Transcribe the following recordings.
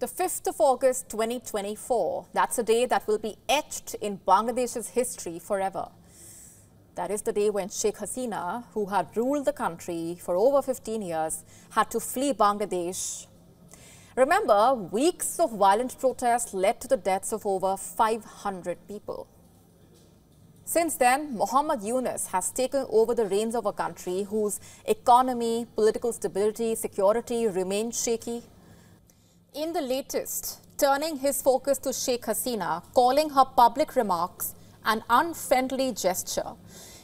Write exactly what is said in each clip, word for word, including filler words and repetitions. the fifth of August twenty twenty-four. That's a day that will be etched in Bangladesh's history forever. That is the day when Sheikh Hasina, who had ruled the country for over fifteen years, had to flee Bangladesh. Remember, weeks of violent protests led to the deaths of over five hundred people. Since then, Muhammad Yunus has taken over the reins of a country whose economy, political stability, security remain shaky. In the latest, turning his focus to Sheikh Hasina, calling her public remarks an unfriendly gesture.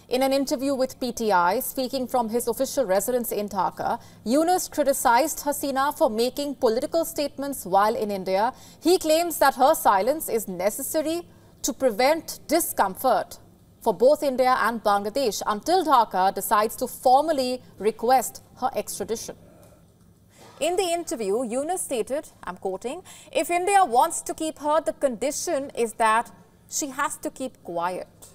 In an interview with P T I, speaking from his official residence in Dhaka, Yunus criticized Hasina for making political statements while in India. He claims that her silence is necessary to prevent discomfort for both India and Bangladesh until Dhaka decides to formally request her extradition. In the interview, Yunus stated, I'm quoting, "If India wants to keep her, the condition is that she has to keep quiet."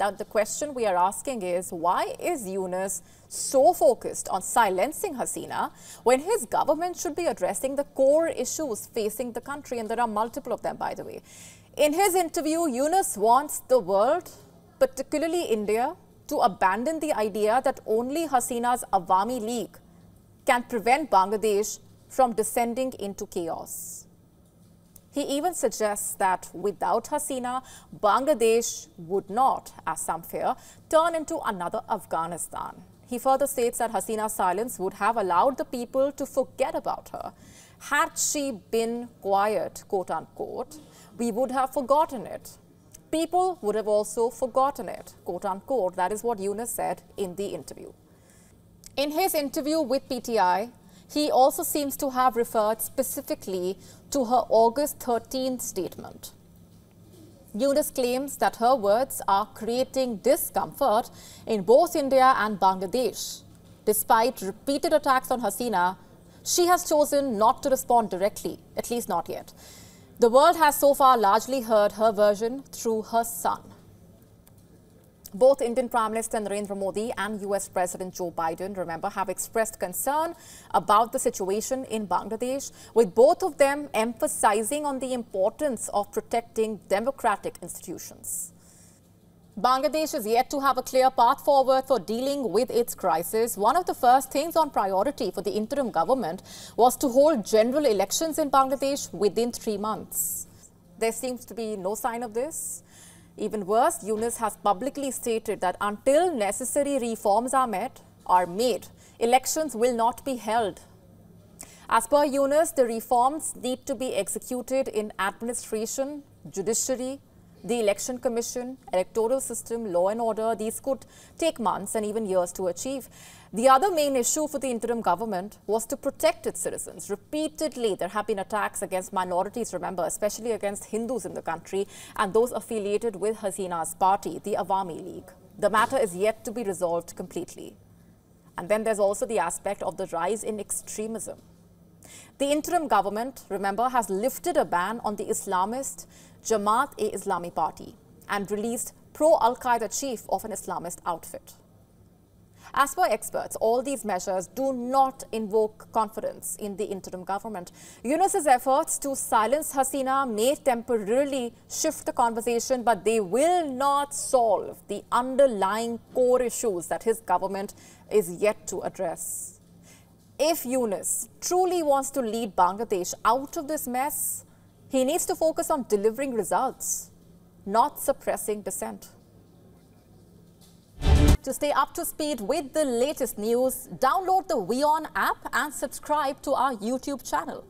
Now, the question we are asking is, why is Yunus so focused on silencing Hasina when his government should be addressing the core issues facing the country? And there are multiple of them, by the way. In his interview, Yunus wants the world, particularly India, to abandon the idea that only Hasina's Awami League can prevent Bangladesh from descending into chaos. He even suggests that without Hasina, Bangladesh would not, as some fear, turn into another Afghanistan. He further states that Hasina's silence would have allowed the people to forget about her. Had she been quiet, quote unquote, we would have forgotten it. People would have also forgotten it, quote unquote. That is what Yunus said in the interview. In his interview with P T I, he also seems to have referred specifically to her August thirteenth statement. Yunus claims that her words are creating discomfort in both India and Bangladesh. Despite repeated attacks on Hasina, she has chosen not to respond directly, at least not yet. The world has so far largely heard her version through her son. Both Indian Prime Minister Narendra Modi and U S President Joe Biden, remember, have expressed concern about the situation in Bangladesh, with both of them emphasizing on the importance of protecting democratic institutions. Bangladesh is yet to have a clear path forward for dealing with its crisis. One of the first things on priority for the interim government was to hold general elections in Bangladesh within three months. There seems to be no sign of this. Even worse, Yunus has publicly stated that until necessary reforms are met, are made, elections will not be held. As per Yunus, the reforms need to be executed in administration, judiciary, the election commission, electoral system, law and order. These could take months and even years to achieve. The other main issue for the interim government was to protect its citizens. Repeatedly, there have been attacks against minorities, remember, especially against Hindus in the country and those affiliated with Hasina's party, the Awami League. The matter is yet to be resolved completely. And then there's also the aspect of the rise in extremism. The interim government, remember, has lifted a ban on the Islamist Jamaat-e-Islami party and released pro-Al-Qaeda chief of an Islamist outfit. As per experts, all these measures do not invoke confidence in the interim government. Yunus's efforts to silence Hasina may temporarily shift the conversation, but they will not solve the underlying core issues that his government is yet to address. If Yunus truly wants to lead Bangladesh out of this mess, he needs to focus on delivering results, not suppressing dissent. To stay up to speed with the latest news, download the WION app and subscribe to our YouTube channel.